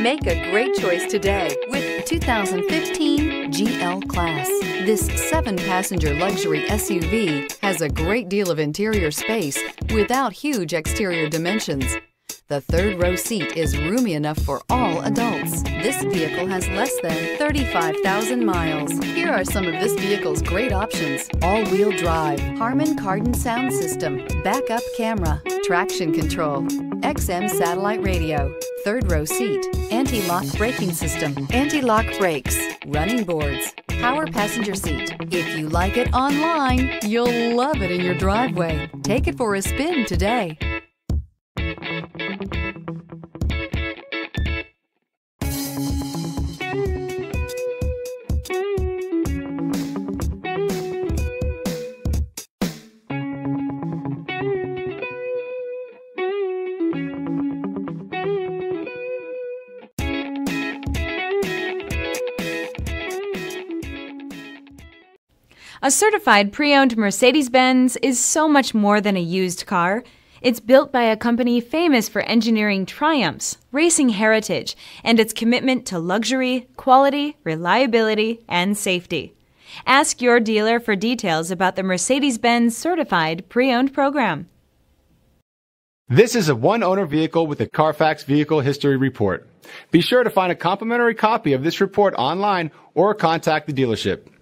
Make a great choice today with 2015 GL Class. This 7-passenger luxury SUV has a great deal of interior space without huge exterior dimensions. The third-row seat is roomy enough for all adults. This vehicle has less than 35,000 miles. Here are some of this vehicle's great options: all-wheel drive, Harman Kardon sound system, backup camera, traction control, XM satellite radio, third-row seat, anti-lock braking system, anti-lock brakes, running boards, power passenger seat. If you like it online, you'll love it in your driveway. Take it for a spin today. A certified pre-owned Mercedes-Benz is so much more than a used car. It's built by a company famous for engineering triumphs, racing heritage, and its commitment to luxury, quality, reliability, and safety. Ask your dealer for details about the Mercedes-Benz Certified Pre-Owned Program. This is a one-owner vehicle with a Carfax Vehicle History Report. Be sure to find a complimentary copy of this report online or contact the dealership.